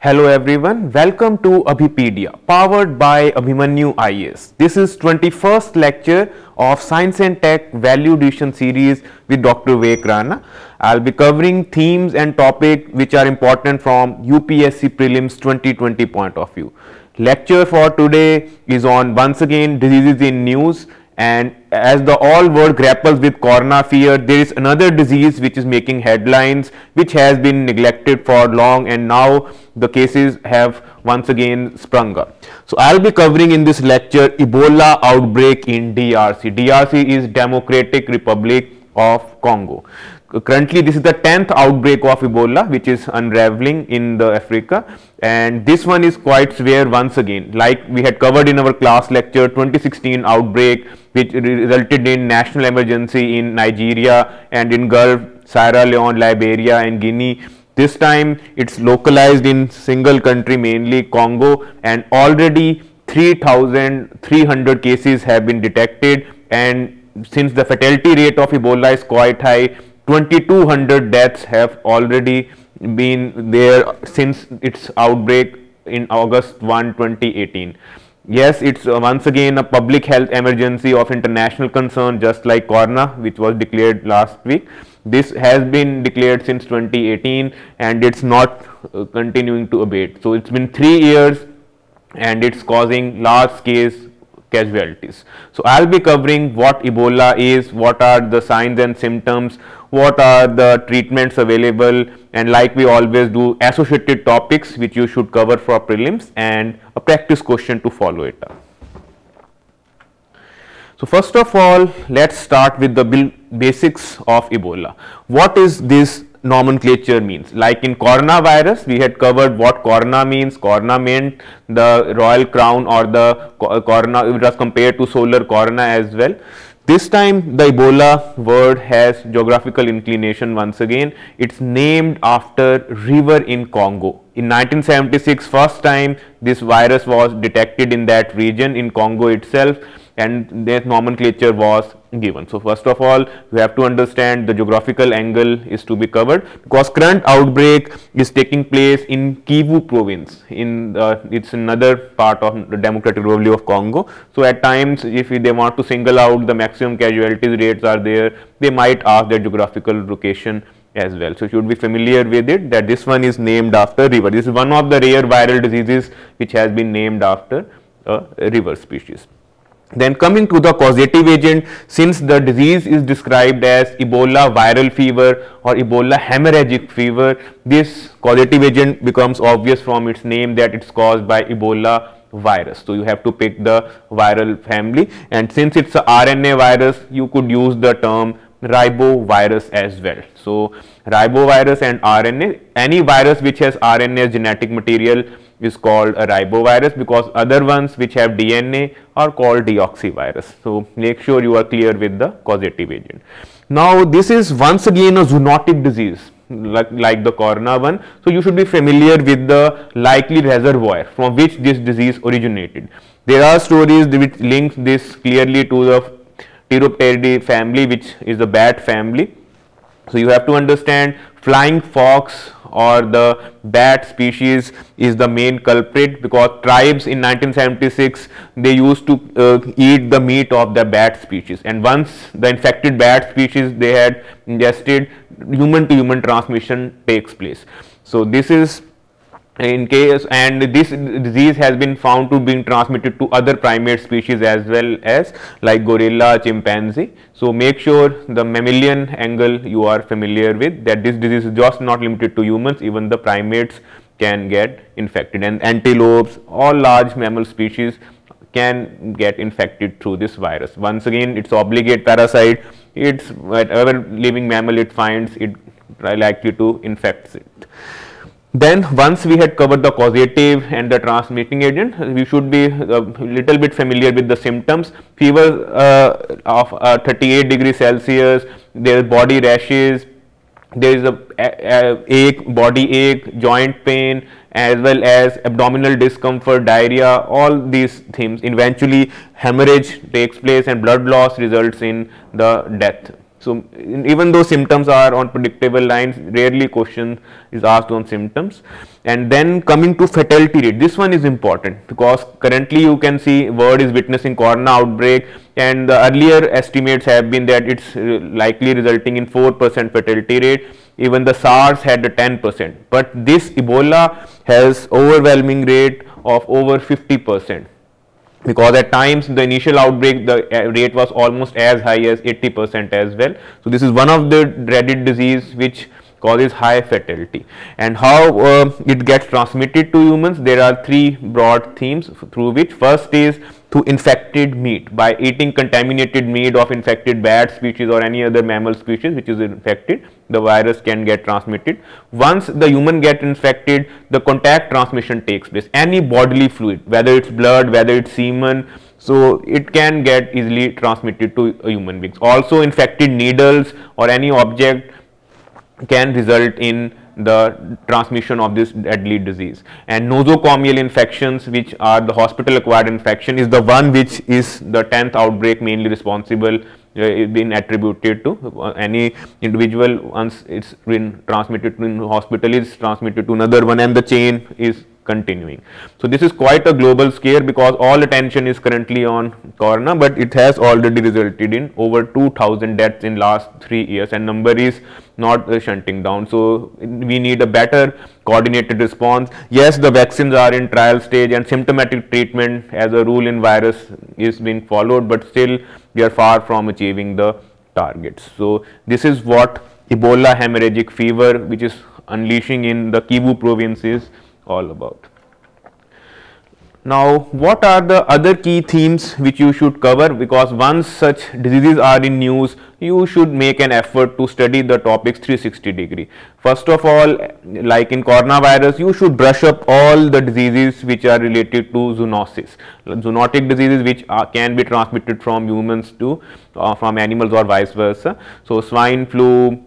Hello everyone, welcome to Abhipedia, powered by Abhimanyu IAS. This is 21st lecture of Science and Tech Value Addition series with Dr. Vivek Rana. I will be covering themes and topics which are important from UPSC Prelims 2020 point of view. Lecture for today is on once again diseases in news, and as the all world grapples with corona fear, there is another disease which is making headlines, which has been neglected for long, and now the cases have once again sprung up. So I will be covering in this lecture Ebola outbreak in DRC. DRC is Democratic Republic of Congo. Currently, this is the 10th outbreak of Ebola which is unraveling in the Africa, and this one is quite severe once again. Like we had covered in our class lecture 2016 outbreak which resulted in national emergency in Nigeria and in Gulf, Sierra Leone, Liberia and Guinea. This time it is localized in single country, mainly Congo, and already 3,300 cases have been detected, and since the fatality rate of Ebola is quite high, 2,200 deaths have already been there since its outbreak in August 1, 2018. Yes, it's once again a public health emergency of international concern, just like corona, which was declared last week. This has been declared since 2018 and it's not continuing to abate. So it's been 3 years and it's causing large scale casualties. So I will be covering what Ebola is, what are the signs and symptoms, what are the treatments available, and like we always do, associated topics which you should cover for prelims and a practice question to follow it up. So first of all, let's start with the basics of Ebola. What is this nomenclature means? Like in coronavirus, we had covered what corona means. Corona meant the royal crown, or the corona, it was compared to solar corona as well. This time the Ebola word has geographical inclination once again. It is named after river in Congo. In 1976, first time this virus was detected in that region in Congo itself, and their nomenclature was given. So first of all, you have to understand the geographical angle is to be covered, because current outbreak is taking place in Kivu province, in it's another part of the Democratic Republic of Congo. So at times, if they want to single out the maximum casualties rates are there, they might ask their geographical location as well. So you should be familiar with it, that this one is named after river. This is one of the rare viral diseases which has been named after a river species. Then coming to the causative agent, since the disease is described as Ebola viral fever or Ebola hemorrhagic fever, this causative agent becomes obvious from its name that it is caused by Ebola virus. So you have to pick the viral family, and since it is a RNA virus, you could use the term ribovirus as well. So ribovirus and RNA, any virus which has RNA genetic material is called a ribovirus, because other ones which have DNA are called deoxyvirus. So make sure you are clear with the causative agent. Now this is once again a zoonotic disease like the corona one. So you should be familiar with the likely reservoir from which this disease originated. There are stories which link this clearly to the Pteropodidae family, which is the bat family. So you have to understand flying fox or the bat species is the main culprit, because tribes in 1976 they used to eat the meat of the bat species, and once the infected bat species they had ingested, human to human transmission takes place. So this is in case, and this disease has been found to be transmitted to other primate species as well, as like gorilla, chimpanzee. So make sure the mammalian angle you are familiar with, that this disease is just not limited to humans, even the primates can get infected, and antelopes, all large mammal species can get infected through this virus. Once again, it's obligate parasite, it's whatever living mammal it finds, it likely to infect it. Then once we had covered the causative and the transmitting agent, we should be a little bit familiar with the symptoms. Fever of 38 degrees Celsius, there is body rashes, there is a ache, body ache, joint pain, as well as abdominal discomfort, diarrhea, all these things. Eventually hemorrhage takes place and blood loss results in the death. So even though symptoms are on predictable lines, rarely question is asked on symptoms. And then coming to fatality rate, this one is important because currently you can see world is witnessing corona outbreak, and the earlier estimates have been that it's likely resulting in 4% fatality rate. Even the SARS had a 10%, but this Ebola has overwhelming rate of over 50%. Because at times in the initial outbreak the rate was almost as high as 80% as well. So this is one of the dreaded disease which causes high fatality. And how it gets transmitted to humans, there are three broad themes through which. First is through infected meat, by eating contaminated meat of infected bat species or any other mammal species which is infected, the virus can get transmitted. Once the human gets infected, the contact transmission takes place. Any bodily fluid, whether it's blood, whether it's semen, so it can get easily transmitted to human beings. Also infected needles or any object can result in the transmission of this deadly disease. And nosocomial infections, which are the hospital acquired infection, is the one which is the 10th outbreak mainly responsible been attributed to. Any individual, once it's been transmitted to hospital, is transmitted to another one, and the chain is continuing. So this is quite a global scare because all attention is currently on corona, but it has already resulted in over 2,000 deaths in last 3 years, and number is not shunting down. So we need a better coordinated response. Yes, the vaccines are in trial stage and symptomatic treatment as a rule in virus is being followed, but still we are far from achieving the targets. So this is what Ebola hemorrhagic fever, which is unleashing in the Kivu province, is all about. Now, what are the other key themes which you should cover? Because once such diseases are in news, you should make an effort to study the topics 360-degree. First of all, like in coronavirus, you should brush up all the diseases which are related to zoonosis, zoonotic diseases which can be transmitted from humans to from animals or vice versa. So swine flu,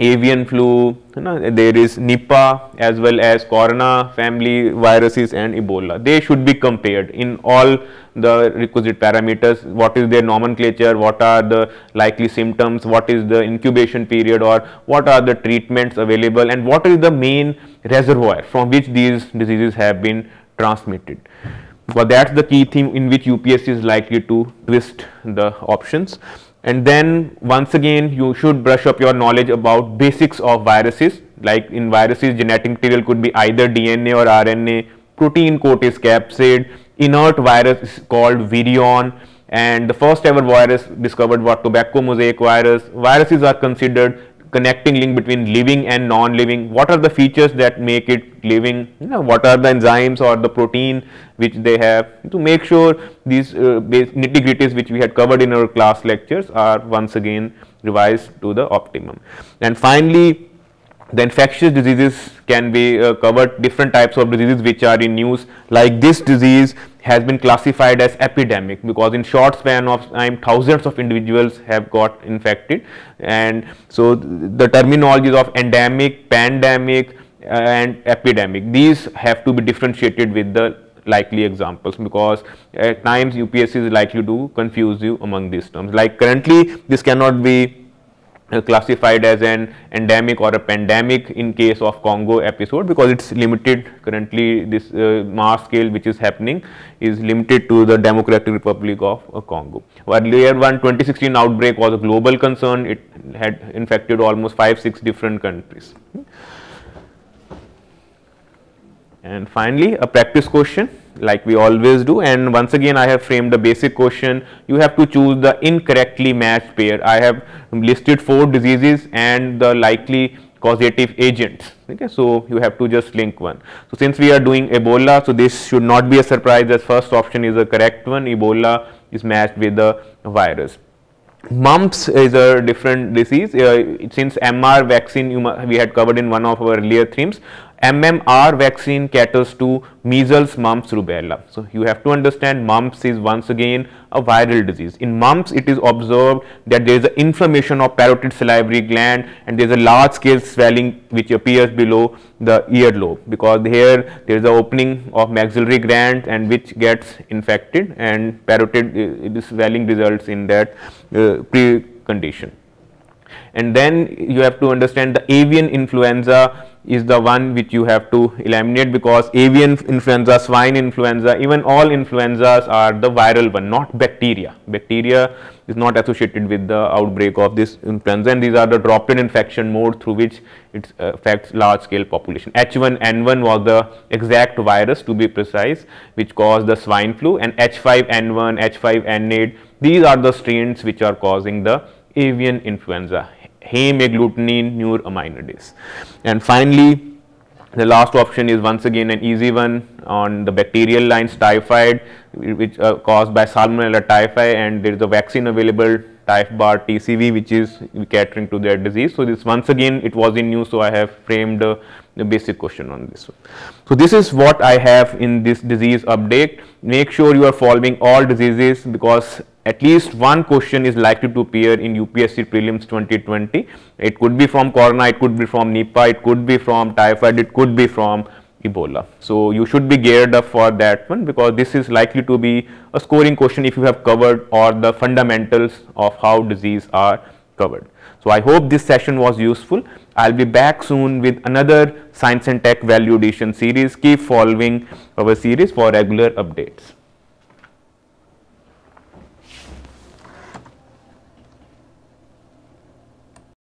avian flu, there is Nipah as well as corona family viruses and Ebola. They should be compared in all the requisite parameters. What is their nomenclature, what are the likely symptoms, what is the incubation period, or what are the treatments available, and what is the main reservoir from which these diseases have been transmitted. Because that's the key theme in which UPSC is likely to twist the options. And then once again you should brush up your knowledge about basics of viruses. Like in viruses, genetic material could be either DNA or RNA, protein coat is capsid, inert virus is called virion, and the first ever virus discovered was tobacco mosaic virus. Viruses are considered connecting link between living and non-living. What are the features that make it living? You know, what are the enzymes or the protein which they have? To make sure these nitty-gritties which we had covered in our class lectures are once again revised to the optimum. And finally, the infectious diseases can be covered, different types of diseases which are in news. Like this disease has been classified as epidemic because in short span of time thousands of individuals have got infected, and so the terminologies of endemic, pandemic and epidemic, these have to be differentiated with the likely examples because at times UPSC is likely to confuse you among these terms. Like currently this cannot be classified as an endemic or a pandemic in case of Congo episode because it's limited. Currently this mass scale which is happening is limited to the Democratic Republic of Congo. Earlier one 2016 outbreak was a global concern. It had infected almost 5-6 different countries. And finally a practice question, like we always do, and once again I have framed the basic question. You have to choose the incorrectly matched pair. I have listed 4 diseases and the likely causative agents, okay? So you have to just link one. So since we are doing Ebola, so this should not be a surprise as first option is the correct one. Ebola is matched with the virus. Mumps is a different disease. Since MMR vaccine we had covered in one of our earlier themes, MMR vaccine caters to measles, mumps, rubella. So you have to understand mumps is once again a viral disease. In mumps it is observed that there is an inflammation of parotid salivary gland and there is a large scale swelling which appears below the earlobe because here there is an opening of maxillary gland and which gets infected, and parotid swelling results in that precondition. And then you have to understand the avian influenza is the one which you have to eliminate, because avian influenza, swine influenza, even all influenzas are the viral one, not bacteria. Bacteria is not associated with the outbreak of this influenza, and these are the droplet infection mode through which it affects large scale population. H1N1 was the exact virus, to be precise, which caused the swine flu, and H5N1, H5N8, these are the strains which are causing the avian influenza, hame agglutinin neuraminidase. And finally, the last option is once again an easy one on the bacterial lines, typhoid, which are caused by salmonella typhi, and there is a vaccine available, Typhbar TCV, which is catering to their disease. So, this once again it was in news, so I have framed the basic question on this. So, this is what I have in this disease update. Make sure you are following all diseases, because at least one question is likely to appear in UPSC prelims 2020. It could be from corona, it could be from Nipah, it could be from typhoid, it could be from Ebola. So, you should be geared up for that one, because this is likely to be a scoring question if you have covered all the fundamentals of how disease are covered. So, I hope this session was useful. I will be back soon with another Science and Tech Value Addition series. Keep following our series for regular updates.